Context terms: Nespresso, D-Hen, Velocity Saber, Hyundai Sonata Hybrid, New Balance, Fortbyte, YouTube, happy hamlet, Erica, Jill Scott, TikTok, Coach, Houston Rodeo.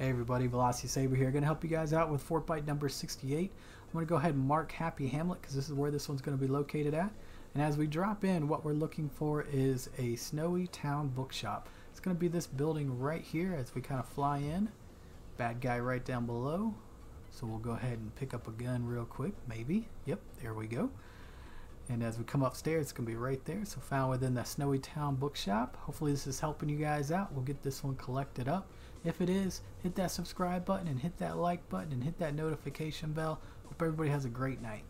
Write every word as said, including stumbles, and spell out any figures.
Hey everybody, Velocity Saber here. Going to help you guys out with Fortbyte number sixty-eight. I'm going to go ahead and mark Happy Hamlet because this is where this one's going to be located at. And as we drop in, what we're looking for is a Snowy Town bookshop. It's going to be this building right here as we kind of fly in. Bad guy right down below. So we'll go ahead and pick up a gun real quick, maybe. Yep, there we go. And as we come upstairs, it's going to be right there. So found within the Snowy Town bookshop. Hopefully this is helping you guys out. We'll get this one collected up. If it is, hit that subscribe button and hit that like button and hit that notification bell. Hope everybody has a great night.